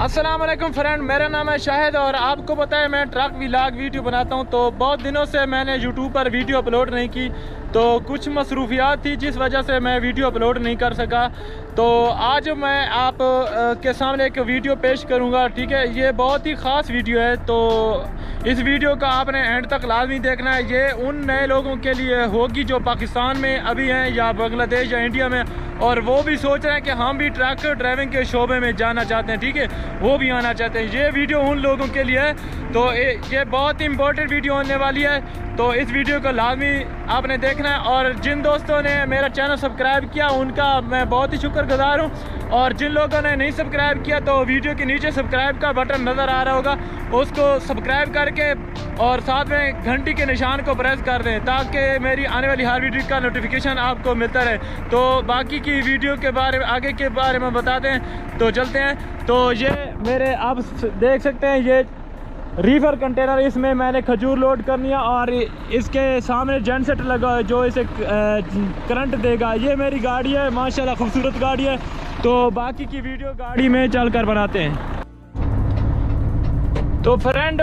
अस्सलाम वालेकुम फ्रेंड, मेरा नाम है शाहिद और आपको पता है मैं ट्रक व्लॉग वीडियो बनाता हूं। तो बहुत दिनों से मैंने यूट्यूब पर वीडियो अपलोड नहीं की, तो कुछ मसरूफियात थी जिस वजह से मैं वीडियो अपलोड नहीं कर सका। तो आज मैं आप के सामने एक वीडियो पेश करूंगा, ठीक है। ये बहुत ही ख़ास वीडियो है, तो इस वीडियो का आपने एंड तक लाजमी देखना है। ये उन नए लोगों के लिए होगी जो पाकिस्तान में अभी हैं या बांग्लादेश या इंडिया में, और वो भी सोच रहे हैं कि हम भी ट्रक ड्राइविंग के शोबे में जाना चाहते हैं, ठीक है, वो भी आना चाहते हैं। ये वीडियो उन लोगों के लिए है, तो ये बहुत ही इंपॉर्टेंट वीडियो होने वाली है, तो इस वीडियो को लाजमी आपने देखना है। और जिन दोस्तों ने मेरा चैनल सब्सक्राइब किया उनका मैं बहुत ही शुक्रगुजार हूँ, और जिन लोगों ने नहीं सब्सक्राइब किया तो वीडियो के नीचे सब्सक्राइब का बटन नज़र आ रहा होगा, उसको सब्सक्राइब करके और साथ में घंटी के निशान को प्रेस कर दें ताकि मेरी आने वाली हर वीडियो का नोटिफिकेशन आपको मिलता रहे। तो बाकी की वीडियो के बारे में आगे के बारे में बता दें, तो चलते हैं। तो ये मेरे आप देख सकते हैं ये रिवर कंटेनर, इसमें मैंने खजूर लोड करनी है और इसके सामने जनसेट लगा है जो इसे करंट देगा। ये मेरी गाड़ी है, माशाल्लाह खूबसूरत गाड़ी है। तो बाकी की वीडियो गाड़ी में चलकर बनाते हैं। तो फ्रेंड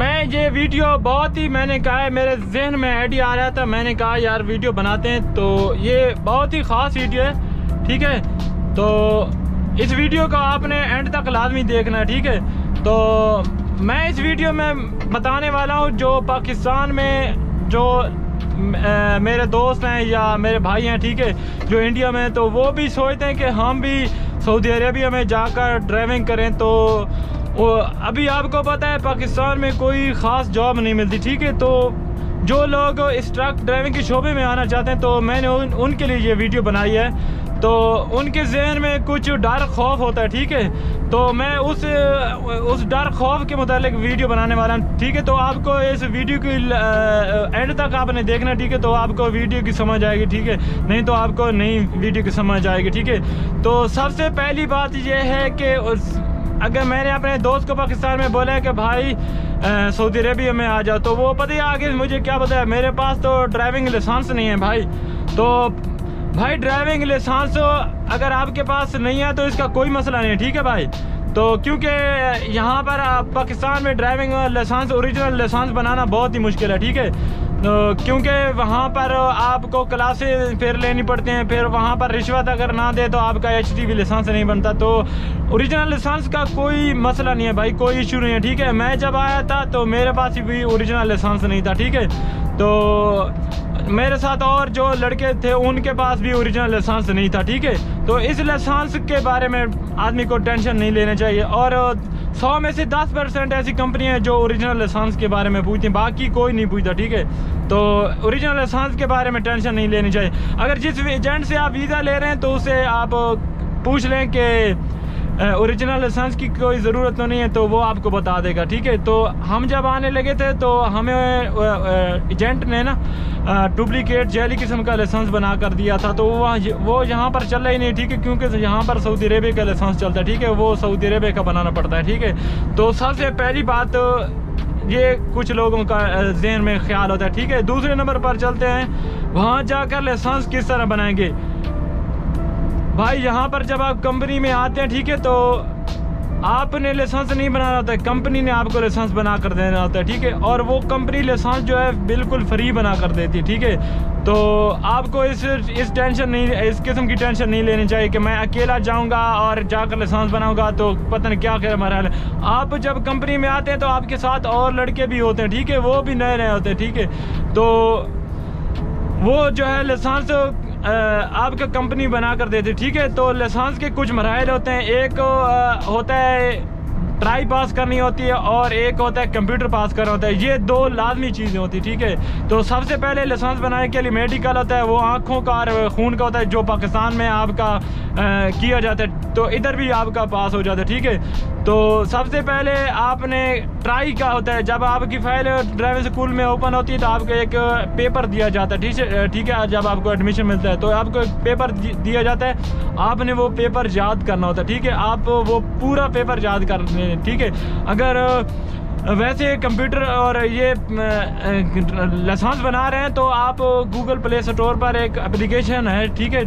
मैं ये वीडियो बहुत ही मैंने कहा है, मेरे जहन में आइडिया आ रहा था, मैंने कहा यार वीडियो बनाते हैं। तो ये बहुत ही ख़ास वीडियो है, ठीक है, तो इस वीडियो को आपने एंड तक लाजमी देखना है, ठीक है। तो मैं इस वीडियो में बताने वाला हूँ जो पाकिस्तान में जो मेरे दोस्त हैं या मेरे भाई हैं, ठीक है, जो इंडिया में, तो वो भी सोचते हैं कि हम भी सऊदी अरेबिया में जाकर ड्राइविंग करें। तो अभी आपको पता है पाकिस्तान में कोई ख़ास जॉब नहीं मिलती, ठीक है। तो जो लोग इस ट्रक ड्राइविंग के शोबे में आना चाहते हैं, तो मैंने उनके लिए ये वीडियो बनाई है। तो उनके जहन में कुछ डर खौफ होता है, ठीक है, तो मैं उस डर खौफ के मुताबिक वीडियो बनाने वाला हूँ, ठीक है। तो आपको इस वीडियो की एंड तक आपने देखना, ठीक है, तो आपको वीडियो की समझ आएगी, ठीक है, नहीं तो आपको नई वीडियो की समझ आएगी, ठीक है। तो सबसे पहली बात यह है कि अगर मैंने अपने दोस्त को पाकिस्तान में बोला है कि भाई सऊदी अरेबिया में आ जाओ, तो वो पता ही आगे मुझे क्या पता है, मेरे पास तो ड्राइविंग लाइसेंस नहीं है भाई। तो भाई ड्राइविंग लाइसेंस अगर आपके पास नहीं है तो इसका कोई मसला नहीं है, ठीक है भाई। तो क्योंकि यहाँ पर पाकिस्तान में ड्राइविंग लाइसेंस ओरिजिनल लाइसेंस बनाना बहुत ही मुश्किल है, ठीक है, क्योंकि वहाँ पर आपको क्लासेस फिर लेनी पड़ती हैं, फिर वहाँ पर रिश्वत अगर ना दे तो आपका HTV लाइसेंस नहीं बनता। तो ओरिजिनल लाइसेंस का कोई मसला नहीं है भाई, कोई इशू नहीं है, ठीक है। मैं जब आया था तो मेरे पास भी ओरिजिनल लाइसेंस नहीं था, ठीक है, तो मेरे साथ और जो लड़के थे उनके पास भी ओरिजिनल लाइसेंस नहीं था, ठीक है। तो इस लाइसेंस के बारे में आदमी को टेंशन नहीं लेना चाहिए, और 100 में से 10% ऐसी कंपनियां हैं जो ओरिजिनल लाइसेंस के बारे में पूछती हैं, बाकी कोई नहीं पूछता, ठीक है। तो ओरिजिनल लाइसेंस के बारे में टेंशन नहीं लेनी चाहिए। अगर जिस एजेंट से आप वीज़ा ले रहे हैं तो उसे आप पूछ लें कि ओरिजिनल लाइसेंस की कोई ज़रूरत तो नहीं है, तो वो आपको बता देगा, ठीक है। तो हम जब आने लगे थे तो हमें एजेंट ने ना डुप्लिकेट जैली किस्म का लाइसेंस बना कर दिया था, तो वो यहाँ पर चला ही नहीं, ठीक है, क्योंकि यहाँ पर सऊदी अरेबिया का लाइसेंस चलता है, ठीक है, वो सऊदी अरेबिया का बनाना पड़ता है, ठीक है। तो सबसे पहली बात ये कुछ लोगों का जहन में ख्याल होता है, ठीक है। दूसरे नंबर पर चलते हैं, वहाँ जाकर लाइसेंस किस तरह बनाएंगे। भाई यहाँ पर जब आप कंपनी में आते हैं, ठीक है, तो आपने लाइसेंस नहीं बनाना होता है, कंपनी ने आपको लाइसेंस बना कर देना होता है, ठीक है, और वो कंपनी लाइसेंस जो है बिल्कुल फ्री बना कर देती है, ठीक है। तो आपको इस किस्म की टेंशन नहीं लेनी चाहिए कि मैं अकेला जाऊंगा और जाकर लाइसेंस बनाऊंगा तो पता नहीं क्या क्या हमारा है। आप जब कंपनी में आते हैं तो आपके साथ और लड़के भी होते हैं, ठीक है, वो भी नए नए होते हैं, ठीक है, तो वो जो है लाइसेंस आपका कंपनी बना कर देती, ठीक है। तो लाइसेंस के कुछ मराहल होते हैं, एक होता है ट्राई पास करनी होती है और एक होता है कंप्यूटर पास करना होता है, ये दो लाजमी चीज़ें होती हैं, ठीक है। तो सबसे पहले लाइसेंस बनाने के लिए मेडिकल होता है, वो आँखों का और खून का होता है, जो पाकिस्तान में आपका किया जाता है, तो इधर भी आपका पास हो जाता है, ठीक है। तो सबसे पहले आपने ट्राई का होता है, जब आपकी फाइल ड्राइविंग स्कूल में ओपन होती है तो आपको एक पेपर दिया जाता है, ठीक है, जब आपको एडमिशन मिलता है तो आपको एक पेपर दिया जाता है, आपने वो पेपर याद करना होता है, ठीक है, आप वो पूरा पेपर याद कर लें, ठीक है। अगर वैसे कंप्यूटर और ये लाइसेंस बना रहे हैं तो आप गूगल प्ले स्टोर पर एक एप्लीकेशन है, ठीक है,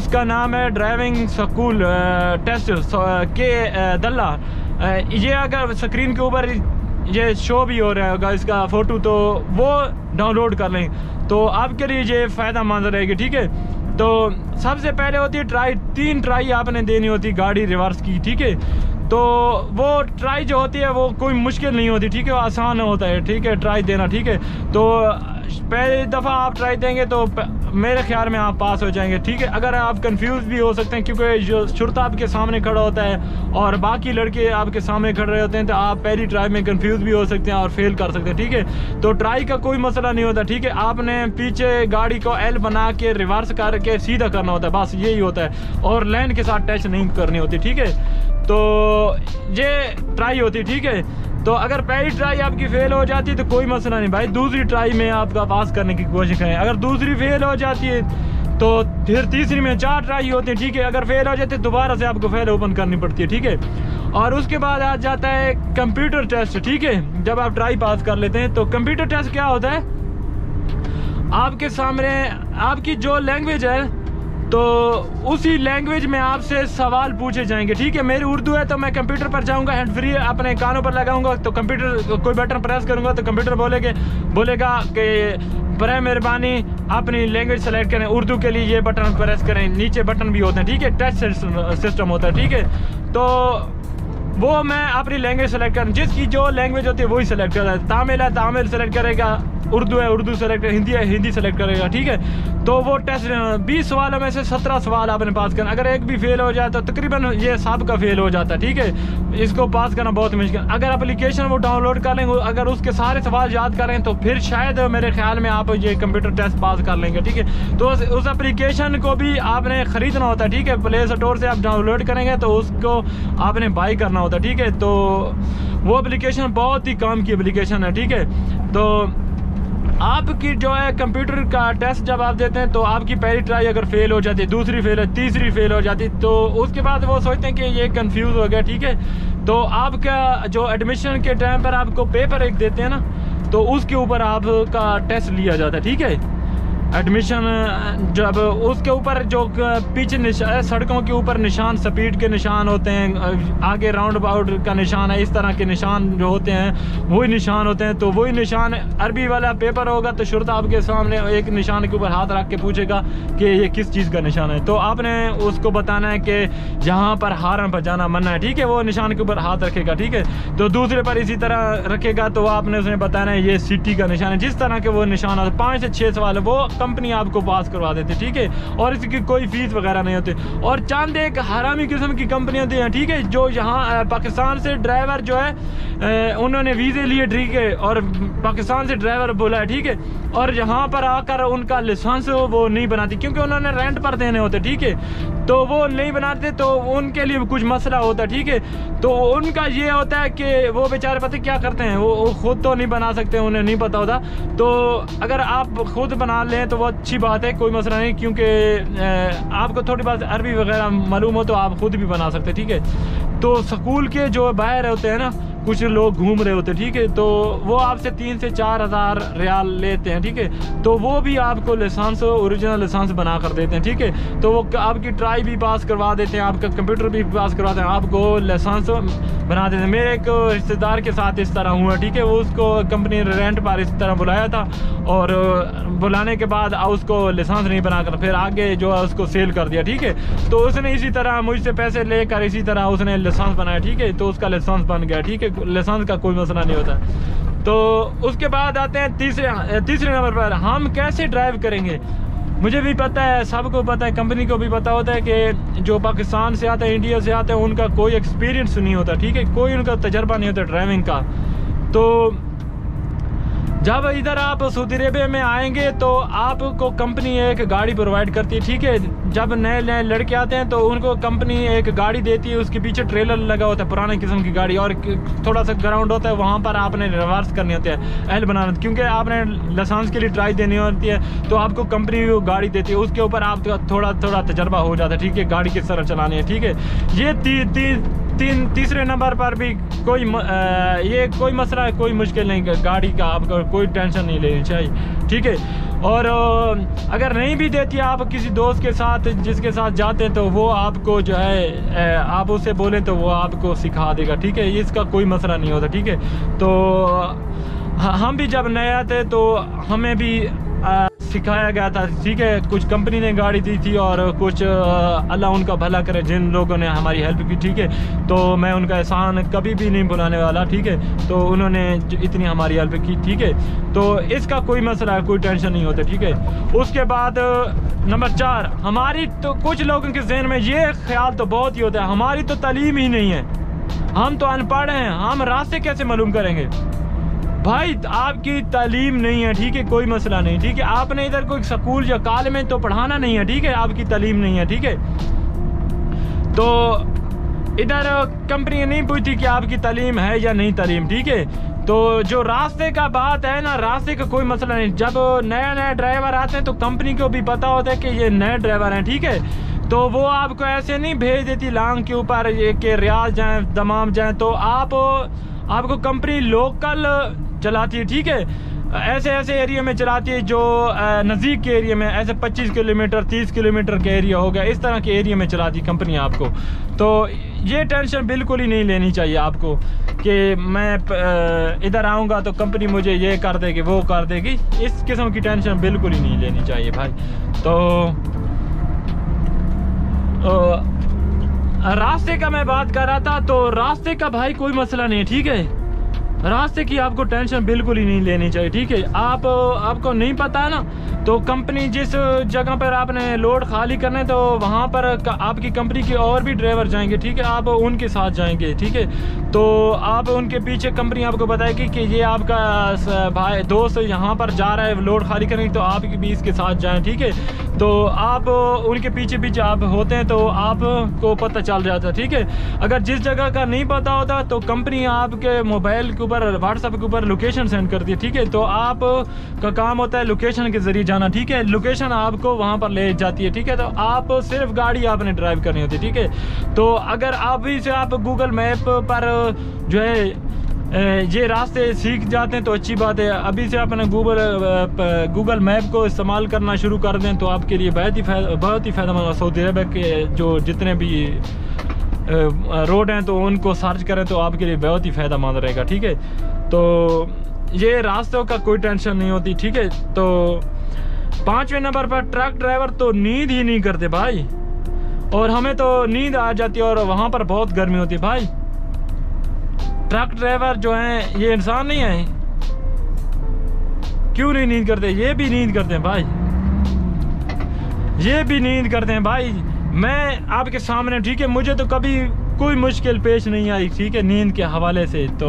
उसका नाम है ड्राइविंग स्कूल टेस्ट के दल्ला। ये अगर स्क्रीन के ऊपर ये शो भी हो रहा होगा इसका फ़ोटो, तो वो डाउनलोड कर लें तो आपके लिए ये फ़ायदा मंद रहेगी, ठीक है। तो सबसे पहले होती है ट्राई, 3 ट्राई आपने देनी होती है गाड़ी रिवर्स की, ठीक है। तो वो ट्राई जो होती है वो कोई मुश्किल नहीं होती, ठीक है, आसान होता है, ठीक है, ट्राई देना, ठीक है। तो पहली दफ़ा आप ट्राई देंगे तो मेरे ख्याल में आप पास हो जाएंगे, ठीक है। अगर आप कंफ्यूज भी हो सकते हैं क्योंकि जो शुरता आपके सामने खड़ा होता है और बाकी लड़के आपके सामने खड़े रहे होते हैं, तो आप पहली ट्राई में कंफ्यूज भी हो सकते हैं और फेल कर सकते हैं, ठीक है। तो ट्राई का कोई मसला नहीं होता, ठीक है। आपने पीछे गाड़ी को L बना के रिवर्स करके सीधा करना होता है, बस यही होता है, और लाइन के साथ टच नहीं करनी होती, ठीक है। तो ये ट्राई होती है, ठीक है। तो अगर पहली ट्राई आपकी फेल हो जाती है तो कोई मसला नहीं भाई, दूसरी ट्राई में आपका पास करने की कोशिश करें। अगर दूसरी फेल हो जाती है तो फिर तीसरी में 4 ट्राई होती है, ठीक है। अगर फेल हो जाती है दोबारा से आपको फाइल ओपन करनी पड़ती है, ठीक है। और उसके बाद आ जाता है कंप्यूटर टेस्ट, ठीक है। जब आप ट्राई पास कर लेते हैं तो कंप्यूटर टेस्ट क्या होता है, आपके सामने आपकी जो लैंग्वेज है तो उसी लैंग्वेज में आपसे सवाल पूछे जाएंगे, ठीक है। मेरी उर्दू है तो मैं कंप्यूटर पर जाऊंगा, हैंड फ्री अपने कानों पर लगाऊंगा, तो कंप्यूटर कोई बटन प्रेस करूंगा तो कंप्यूटर बोलेगा कि बराए मेहरबानी अपनी लैंग्वेज सेलेक्ट करें, उर्दू के लिए ये बटन प्रेस करें, नीचे बटन भी होते हैं, ठीक है, टच सिस्टम होता है, ठीक है। तो वो मैं अपनी लैंग्वेज सेलेक्ट करूँ, जिसकी जो लैंग्वेज होती है वही सेलेक्ट करता है। तामिल है तामिल सेलेक्ट करेगा, उर्दू है उर्दू सेलेक्ट, हिंदी है हिंदी सेलेक्ट करेगा, ठीक है। तो वो टेस्ट 20 सवालों में से 17 सवाल आपने पास करना। अगर एक भी फेल हो जाए तो तकरीबन ये सब का फेल हो जाता है, ठीक है। इसको पास करना बहुत मुश्किल। अगर एप्लीकेशन वो डाउनलोड कर लेंगे, अगर उसके सारे सवाल याद करें तो फिर शायद मेरे ख्याल में आप ये कंप्यूटर टेस्ट पास कर लेंगे, ठीक है। तो उस एप्लीकेशन को भी आपने ख़रीदना होता है, ठीक है। प्ले स्टोर से आप डाउनलोड करेंगे तो उसको आपने बाई करना होता है, ठीक है। तो वो एप्लीकेशन बहुत ही काम की एप्लीकेशन है, ठीक है। तो आपकी जो है कंप्यूटर का टेस्ट जब आप देते हैं तो आपकी पहली ट्राई अगर फेल हो जाती है, दूसरी फेल, तीसरी फेल हो जाती तो उसके बाद वो सोचते हैं कि ये कंफ्यूज हो गया, ठीक है। तो आपका जो एडमिशन के टाइम पर आपको पेपर एक देते हैं ना, तो उसके ऊपर आपका टेस्ट लिया जाता है, ठीक है। एडमिशन जब उसके ऊपर जो पीछे सड़कों के ऊपर निशान, स्पीड के निशान होते हैं, आगे राउंड अबाउट का निशान है, इस तरह के निशान जो होते हैं वही निशान होते हैं। तो वही निशान अरबी वाला पेपर होगा तो शुरता आपके सामने एक निशान के ऊपर हाथ रख के पूछेगा कि ये किस चीज़ का निशान है, तो आपने उसको बताना है कि यहाँ पर हारम पर जाना मना है, ठीक है। वो निशान के ऊपर हाथ रखेगा, ठीक है। तो दूसरे पर इसी तरह रखेगा तो आपने उसने बताना है ये सिटी का निशान है, जिस तरह के वो निशान होता है। 5 से 6 सवाल वो कंपनी आपको पास करवा देते, ठीक है। और इसकी कोई फीस वगैरह नहीं होती। और चंद एक हरामी किस्म की कंपनियां होती हैं, ठीक है, जो यहाँ पाकिस्तान से ड्राइवर जो है उन्होंने वीज़े लिए, ठीक है, और पाकिस्तान से ड्राइवर बोला है, ठीक है, और यहाँ पर आकर उनका लाइसेंस वो नहीं बनाती क्योंकि उन्होंने रेंट पर देने होते, ठीक है, तो वो नहीं बनाते, तो उनके लिए कुछ मसला होता है, ठीक है। तो उनका ये होता है कि वो बेचारे पता क्या करते हैं, वो खुद तो नहीं बना सकते, उन्हें नहीं पता होता, तो अगर आप खुद बना लें तो वो अच्छी बात है, कोई मसला नहीं, क्योंकि आपको थोड़ी बहुत अरबी वगैरह मालूम हो तो आप खुद भी बना सकते, ठीक है। तो स्कूल के जो बाहर होते हैं ना कुछ लोग घूम रहे होते, ठीक है, तो वो आपसे 3 से 4 हज़ार रियाल लेते हैं, ठीक है, तो वो भी आपको लाइसेंस ओरिजिनल लाइसेंस बना कर देते हैं, ठीक है। तो वो आपकी ट्राई भी पास करवा देते हैं, आपका कंप्यूटर भी पास करवाते हैं, आपको लाइसेंस बना देते हैं। मेरे एक रिश्तेदार के साथ इस तरह हुआ, ठीक है, वो उसको कंपनी रेंट पर इस तरह बुलाया था और बुलाने के बाद उसको लाइसेंस नहीं बनाकर फिर आगे जो है उसको सेल कर दिया, ठीक है। तो उसने इसी तरह मुझसे पैसे लेकर इसी तरह उसने लाइसेंस बनाया, ठीक है, तो उसका लाइसेंस बन गया, ठीक है, लाइसेंस का कोई मसला नहीं होता। तो उसके बाद आते हैं तीसरे नंबर पर, हम कैसे ड्राइव करेंगे। मुझे भी पता है, सबको पता है, कंपनी को भी पता होता है कि जो पाकिस्तान से आते हैं, इंडिया से आते हैं, उनका कोई एक्सपीरियंस नहीं होता, ठीक है, कोई उनका तजर्बा नहीं होता ड्राइविंग का। तो जब इधर आप सऊदी अरेबिया में आएंगे तो आपको कंपनी एक गाड़ी प्रोवाइड करती है, ठीक है। जब नए नए लड़के आते हैं तो उनको कंपनी एक गाड़ी देती है, उसके पीछे ट्रेलर लगा होता है, पुराने किस्म की गाड़ी, और थोड़ा सा ग्राउंड होता है, वहाँ पर आपने रिवर्स करने होते हैं, एल बनाना, क्योंकि आपने लाइसेंस के लिए ट्राई देनी होती है, तो आपको कंपनी वो गाड़ी देती है, उसके ऊपर आपका थोड़ा थोड़ा तजर्बा हो जाता है, ठीक है, गाड़ी किस तरह चलानी है, ठीक है। ये तीसरे नंबर पर भी कोई ये कोई मसला है, कोई मुश्किल नहीं, गाड़ी का आपको कोई टेंशन नहीं लेनी चाहिए, ठीक है। और अगर नहीं भी देती आप किसी दोस्त के साथ जिसके साथ जाते हैं तो वो आपको जो है आप उसे बोलें तो वो आपको सिखा देगा, ठीक है, इसका कोई मसला नहीं होता, ठीक है। तो हम भी जब नए आते तो हमें भी सिखाया गया था, ठीक है। कुछ कंपनी ने गाड़ी दी थी और कुछ अल्लाह उनका भला करे जिन लोगों ने हमारी हेल्प की, ठीक है। तो मैं उनका एहसान कभी भी नहीं भुलाने वाला, ठीक है। तो उन्होंने इतनी हमारी हेल्प की, ठीक है। तो इसका कोई मसला है, कोई टेंशन नहीं होता, ठीक है। उसके बाद नंबर 4, हमारी तो कुछ लोगों के जहन में ये ख्याल तो बहुत ही होता है, हमारी तो तालीम ही नहीं है, हम तो अनपढ़ हैं, हम रास्ते कैसे मालूम करेंगे। भाई आपकी तालीम नहीं है, ठीक है, कोई मसला नहीं, ठीक है। आपने इधर कोई स्कूल या कॉलेज में तो पढ़ाना नहीं है, ठीक है, आपकी तालीम नहीं है, ठीक है। तो इधर कंपनी नहीं पूछती कि आपकी तालीम है या नहीं तालीम, ठीक है। तो जो रास्ते का बात है ना, रास्ते का कोई मसला नहीं। जब नया नया ड्राइवर आते हैं तो कंपनी को भी पता होता है कि ये नए ड्राइवर हैं, ठीक है। तो वो आपको ऐसे नहीं भेज देती लांग के ऊपर ये कि रियाज जाएँ, दमाम जाएँ। तो आपको कंपनी लोकल चलाती है, ठीक है, ऐसे ऐसे एरिया में चलाती है जो नज़दीक के एरिया में, ऐसे 25 किलोमीटर 30 किलोमीटर के एरिया हो गया, इस तरह के एरिया में चलाती कंपनी आपको। तो ये टेंशन बिल्कुल ही नहीं लेनी चाहिए आपको कि मैं इधर आऊँगा तो कंपनी मुझे ये कर देगी वो कर देगी, इस किस्म की टेंशन बिल्कुल ही नहीं लेनी चाहिए भाई। तो रास्ते का मैं बात कर रहा था, तो रास्ते का भाई कोई मसला नहीं है, ठीक है। रास्ते की आपको टेंशन बिल्कुल ही नहीं लेनी चाहिए, ठीक है। आपको नहीं पता है ना, तो कंपनी जिस जगह पर आपने लोड खाली करना है तो वहाँ पर आपकी कंपनी के और भी ड्राइवर जाएंगे, ठीक है, आप उनके साथ जाएंगे, ठीक है। तो आप उनके पीछे, कंपनी आपको बताएगी कि ये आपका भाई दोस्त यहाँ पर जा रहा है लोड खाली करेंगे तो आप भी इसके साथ जाएँ, ठीक है। तो आप उनके पीछे पीछे आप होते हैं तो आपको पता चल जाता है, ठीक है। अगर जिस जगह का नहीं पता होता तो कंपनी आपके मोबाइल के ऊपर व्हाट्सएप के ऊपर लोकेशन सेंड करती है, ठीक है। तो आप का काम होता है लोकेशन के ज़रिए जाना, ठीक है। लोकेशन आपको वहां पर ले जाती है, ठीक है। तो आप सिर्फ गाड़ी आपने ड्राइव करनी होती है, ठीक है। तो अगर अभी से आप गूगल मैप पर जो है ये रास्ते सीख जाते हैं तो अच्छी बात है। अभी से आपने गूगल मैप को इस्तेमाल करना शुरू कर दें तो आपके लिए बहुत ही फ़ायदेमंद है। सऊदी अरब के जो जितने भी रोड हैं तो उनको सर्च करें तो आपके लिए बहुत ही फ़ायदेमंद रहेगा, ठीक है। तो ये रास्तों का कोई टेंशन नहीं होती, ठीक है। तो 5वें नंबर पर ट्रक ड्राइवर तो नींद ही नहीं करते भाई, और हमें तो नींद आ जाती है और वहाँ पर बहुत गर्मी होती है भाई। ट्रक ड्राइवर जो हैं ये इंसान नहीं है, क्यों नहीं नींद करते? ये भी नींद करते हैं भाई, ये भी नींद करते हैं भाई। मैं आपके सामने, ठीक है, मुझे तो कभी कोई मुश्किल पेश नहीं आई, ठीक है, नींद के हवाले से। तो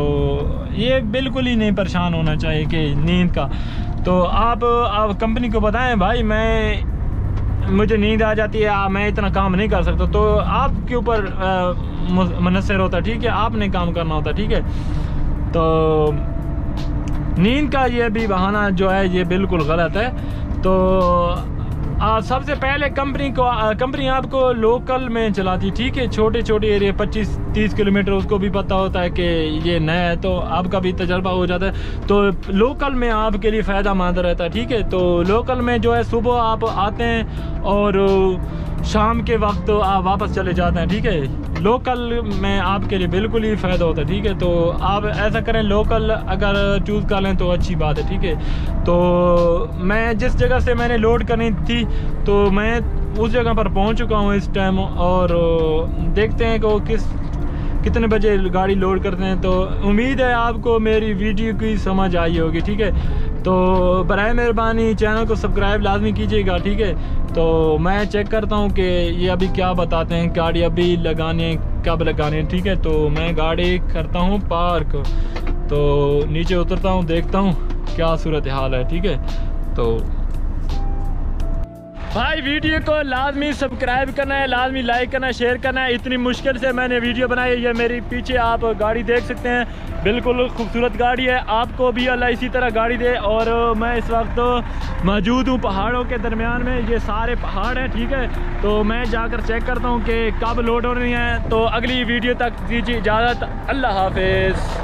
ये बिल्कुल ही नहीं परेशान होना चाहिए कि नींद का। तो आप कंपनी को बताएं भाई मुझे नींद आ जाती है, मैं इतना काम नहीं कर सकता, तो आपके ऊपर मुनसर होता, ठीक है, आपने काम करना होता, ठीक है। तो नींद का ये भी बहाना जो है ये बिल्कुल गलत है। तो सबसे पहले कंपनी आपको लोकल में चलाती, ठीक है, छोटे छोटे एरिया 25-30 किलोमीटर, उसको भी पता होता है कि ये नया है तो आपका भी तजर्बा हो जाता है। तो लोकल में आपके लिए फ़ायदेमंद रहता है, ठीक है। तो लोकल में जो है सुबह आप आते हैं और शाम के वक्त आप वापस चले जाते हैं, ठीक है। लोकल में आपके लिए बिल्कुल ही फ़ायदा होता है, ठीक है। तो आप ऐसा करें, लोकल अगर चूज़ कर लें तो अच्छी बात है, ठीक है। तो मैं जिस जगह से मैंने लोड करनी थी तो मैं उस जगह पर पहुंच चुका हूं इस टाइम, और देखते हैं कि वो कितने बजे गाड़ी लोड करते हैं। तो उम्मीद है आपको मेरी वीडियो की समझ आई होगी, ठीक है। तो बराए मेहरबानी चैनल को सब्सक्राइब लाजमी कीजिएगा, ठीक है। तो मैं चेक करता हूँ कि ये अभी क्या बताते हैं, गाड़ी अभी लगाने कब लगाने, ठीक है। तो मैं गाड़ी करता हूँ पार्क, तो नीचे उतरता हूँ, देखता हूँ क्या सूरत हाल है, ठीक है। तो भाई वीडियो को लाजमी सब्सक्राइब करना है, लाजमी लाइक करना है, शेयर करना है। इतनी मुश्किल से मैंने वीडियो बनाई है। ये मेरी पीछे आप गाड़ी देख सकते हैं, बिल्कुल खूबसूरत गाड़ी है। आपको भी अल्लाह इसी तरह गाड़ी दे। और मैं इस वक्त मौजूद हूँ पहाड़ों के दरमियान में। ये सारे पहाड़ हैं, ठीक है। तो मैं जाकर चेक करता हूँ कि कब लोड होनी है। तो अगली वीडियो तक दीजिए इजाज़त। अल्लाह हाफिज़।